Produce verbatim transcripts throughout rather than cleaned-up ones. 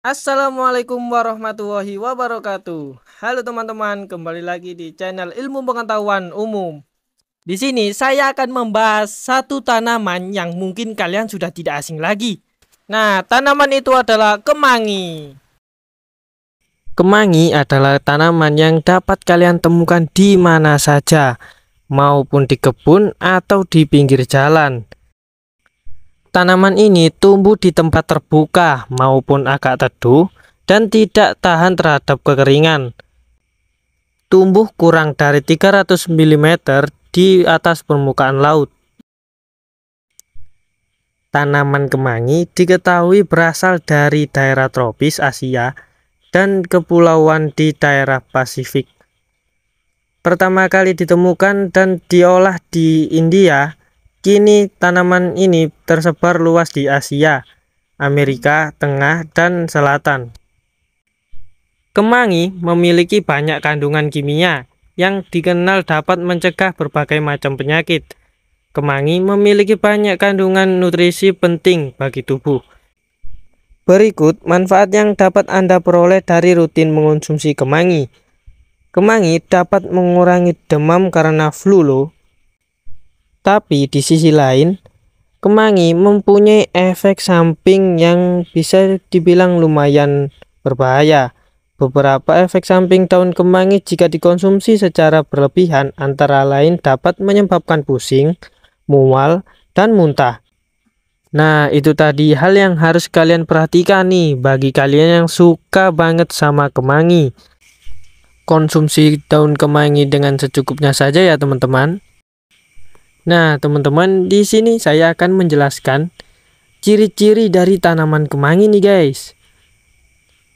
Assalamualaikum warahmatullahi wabarakatuh. Halo teman-teman, kembali lagi di channel Ilmu Pengetahuan Umum. Di sini saya akan membahas satu tanaman yang mungkin kalian sudah tidak asing lagi. Nah, tanaman itu adalah kemangi. Kemangi adalah tanaman yang dapat kalian temukan di mana saja, maupun di kebun atau di pinggir jalan. Tanaman ini tumbuh di tempat terbuka maupun agak teduh dan tidak tahan terhadap kekeringan. Tumbuh kurang dari tiga ratus milimeter di atas permukaan laut. Tanaman kemangi diketahui berasal dari daerah tropis Asia dan kepulauan di daerah Pasifik. Pertama kali ditemukan dan diolah di India. Kini tanaman ini tersebar luas di Asia, Amerika Tengah, dan Selatan. Kemangi memiliki banyak kandungan kimia yang dikenal dapat mencegah berbagai macam penyakit. Kemangi memiliki banyak kandungan nutrisi penting bagi tubuh. Berikut manfaat yang dapat Anda peroleh dari rutin mengonsumsi kemangi. Kemangi dapat mengurangi demam karena flu loh. Tapi di sisi lain, kemangi mempunyai efek samping yang bisa dibilang lumayan berbahaya. Beberapa efek samping daun kemangi jika dikonsumsi secara berlebihan antara lain dapat menyebabkan pusing, mual, dan muntah. Nah, itu tadi hal yang harus kalian perhatikan nih bagi kalian yang suka banget sama kemangi. Konsumsi daun kemangi dengan secukupnya saja ya teman-teman. Nah, teman-teman, di sini saya akan menjelaskan ciri-ciri dari tanaman kemangi nih, guys.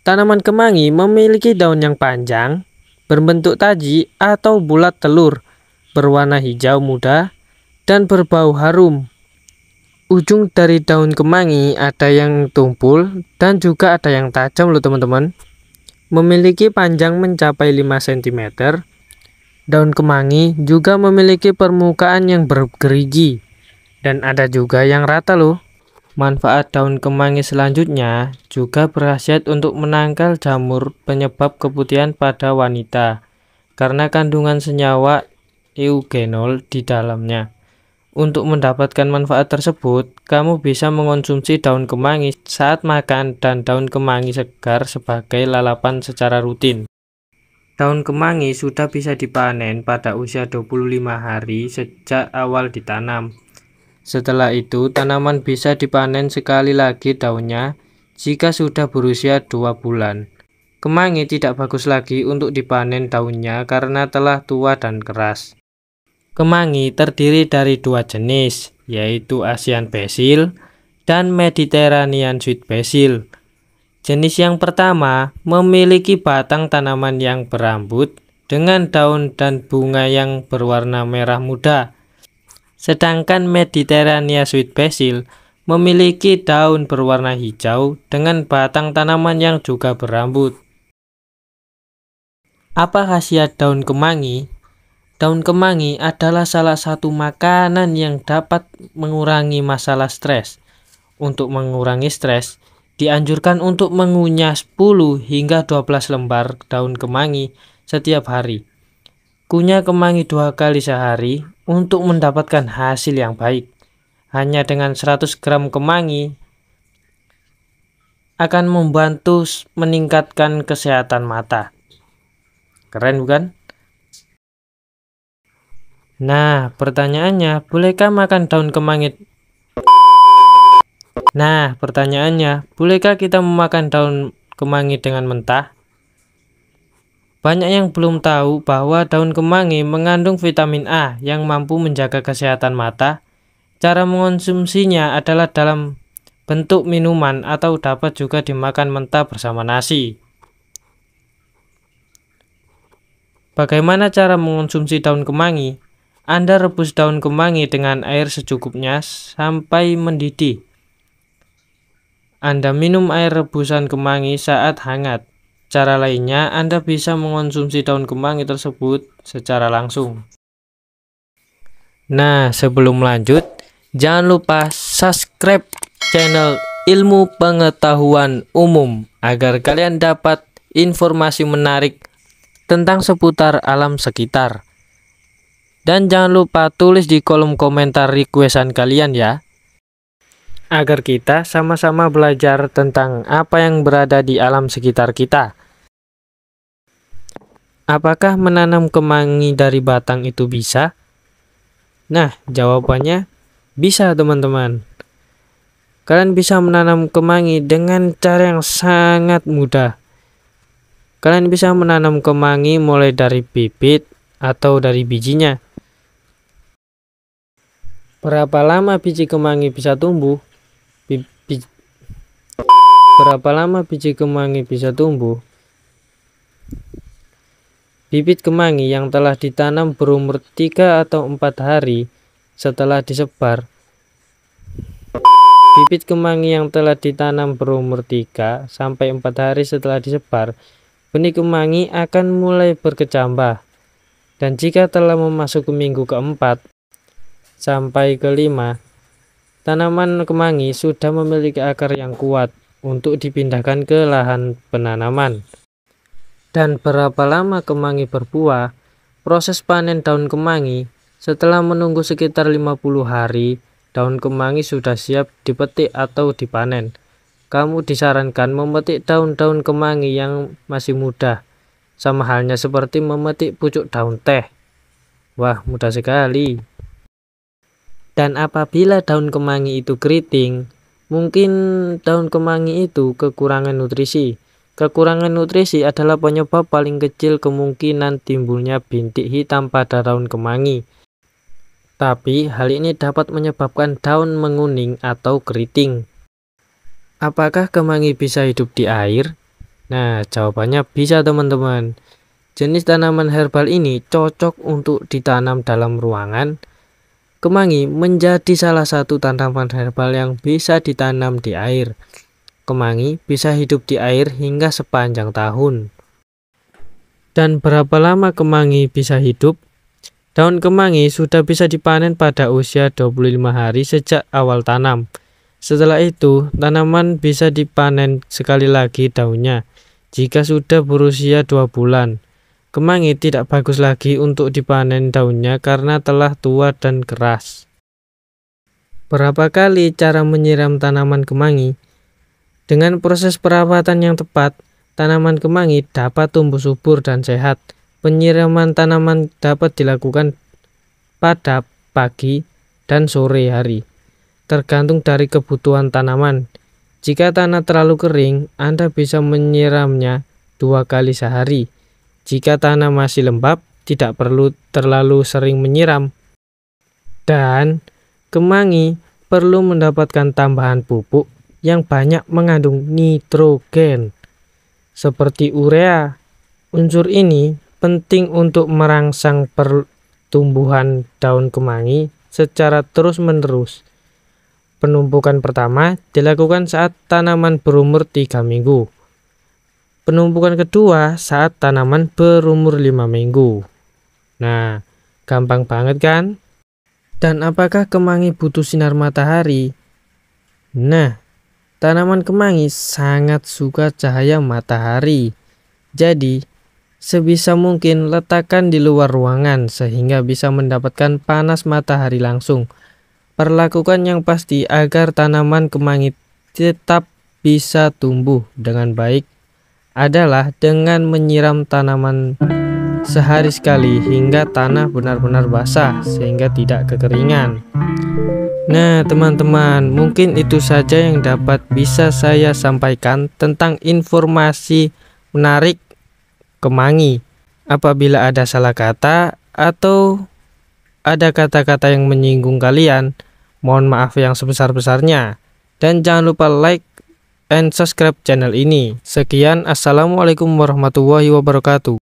Tanaman kemangi memiliki daun yang panjang, berbentuk taji atau bulat telur, berwarna hijau muda, dan berbau harum. Ujung dari daun kemangi ada yang tumpul dan juga ada yang tajam loh, teman-teman. Memiliki panjang mencapai lima sentimeter. Daun kemangi juga memiliki permukaan yang bergerigi dan ada juga yang rata loh. Manfaat daun kemangi selanjutnya juga berkhasiat untuk menangkal jamur penyebab keputihan pada wanita karena kandungan senyawa eugenol di dalamnya. Untuk mendapatkan manfaat tersebut, kamu bisa mengonsumsi daun kemangi saat makan dan daun kemangi segar sebagai lalapan secara rutin. Daun kemangi sudah bisa dipanen pada usia dua puluh lima hari sejak awal ditanam. Setelah itu, tanaman bisa dipanen sekali lagi daunnya jika sudah berusia dua bulan. Kemangi tidak bagus lagi untuk dipanen daunnya karena telah tua dan keras. Kemangi terdiri dari dua jenis, yaitu Asian Basil dan Mediterranean Sweet Basil. Jenis yang pertama memiliki batang tanaman yang berambut dengan daun dan bunga yang berwarna merah muda. Sedangkan Mediterranean Sweet Basil memiliki daun berwarna hijau dengan batang tanaman yang juga berambut. Apa khasiat daun kemangi? Daun kemangi adalah salah satu makanan yang dapat mengurangi masalah stres. Untuk mengurangi stres, dianjurkan untuk mengunyah sepuluh hingga dua belas lembar daun kemangi setiap hari. Kunyah kemangi dua kali sehari untuk mendapatkan hasil yang baik. Hanya dengan seratus gram kemangi akan membantu meningkatkan kesehatan mata. Keren bukan? Nah, pertanyaannya, bolehkah makan daun kemangi? Nah, pertanyaannya, bolehkah kita memakan daun kemangi dengan mentah? Banyak yang belum tahu bahwa daun kemangi mengandung vitamin A yang mampu menjaga kesehatan mata. Cara mengonsumsinya adalah dalam bentuk minuman atau dapat juga dimakan mentah bersama nasi. Bagaimana cara mengonsumsi daun kemangi? Anda rebus daun kemangi dengan air secukupnya sampai mendidih. Anda minum air rebusan kemangi saat hangat. Cara lainnya, Anda bisa mengonsumsi daun kemangi tersebut secara langsung. Nah, sebelum lanjut, jangan lupa subscribe channel Ilmu Pengetahuan Umum. agar kalian dapat informasi menarik tentang seputar alam sekitar. Dan jangan lupa tulis di kolom komentar requestan kalian ya, agar kita sama-sama belajar tentang apa yang berada di alam sekitar kita. Apakah menanam kemangi dari batang itu bisa? Nah, jawabannya bisa teman-teman. Kalian bisa menanam kemangi dengan cara yang sangat mudah. Kalian bisa menanam kemangi mulai dari bibit atau dari bijinya. Berapa lama biji kemangi bisa tumbuh? Bi bi Berapa lama biji kemangi bisa tumbuh? Bibit kemangi yang telah ditanam berumur tiga atau empat hari setelah disebar. Bibit kemangi yang telah ditanam berumur tiga sampai empat hari setelah disebar, benih kemangi akan mulai berkecambah. Dan jika telah memasuki minggu keempat sampai kelima, tanaman kemangi sudah memiliki akar yang kuat untuk dipindahkan ke lahan penanaman. Dan berapa lama kemangi berbuah? Proses panen daun kemangi, setelah menunggu sekitar lima puluh hari, daun kemangi sudah siap dipetik atau dipanen. Kamu disarankan memetik daun-daun kemangi yang masih muda, sama halnya seperti memetik pucuk daun teh. Wah, mudah sekali. Dan apabila daun kemangi itu keriting, mungkin daun kemangi itu kekurangan nutrisi. Kekurangan nutrisi adalah penyebab paling kecil kemungkinan timbulnya bintik hitam pada daun kemangi. Tapi hal ini dapat menyebabkan daun menguning atau keriting. Apakah kemangi bisa hidup di air? Nah, jawabannya bisa teman-teman. Jenis tanaman herbal ini cocok untuk ditanam dalam ruangan. Kemangi menjadi salah satu tanaman herbal yang bisa ditanam di air. Kemangi bisa hidup di air hingga sepanjang tahun. Dan berapa lama kemangi bisa hidup? Daun kemangi sudah bisa dipanen pada usia dua puluh lima hari sejak awal tanam. Setelah itu, tanaman bisa dipanen sekali lagi daunnya jika sudah berusia dua bulan. Kemangi tidak bagus lagi untuk dipanen daunnya karena telah tua dan keras. Berapa kali cara menyiram tanaman kemangi? Dengan proses perawatan yang tepat, tanaman kemangi dapat tumbuh subur dan sehat. Penyiraman tanaman dapat dilakukan pada pagi dan sore hari, tergantung dari kebutuhan tanaman. Jika tanah terlalu kering, Anda bisa menyiramnya dua kali sehari. Jika tanah masih lembab, tidak perlu terlalu sering menyiram. Dan kemangi perlu mendapatkan tambahan pupuk yang banyak mengandung nitrogen, seperti urea. Unsur ini penting untuk merangsang pertumbuhan daun kemangi secara terus-menerus. Penumpukan pertama dilakukan saat tanaman berumur tiga minggu. Penumpukan kedua saat tanaman berumur lima minggu. Nah, gampang banget kan? Dan apakah kemangi butuh sinar matahari? Nah, tanaman kemangi sangat suka cahaya matahari. Jadi, sebisa mungkin letakkan di luar ruangan sehingga bisa mendapatkan panas matahari langsung. Perlakukan yang pasti agar tanaman kemangi tetap bisa tumbuh dengan baik adalah dengan menyiram tanaman sehari sekali hingga tanah benar-benar basah sehingga tidak kekeringan. Nah teman-teman, mungkin itu saja yang dapat bisa saya sampaikan tentang informasi menarik kemangi. Apabila ada salah kata atau ada kata-kata yang menyinggung kalian, mohon maaf yang sebesar-besarnya. Dan jangan lupa like and subscribe channel ini. Sekian, assalamualaikum warahmatullahi wabarakatuh.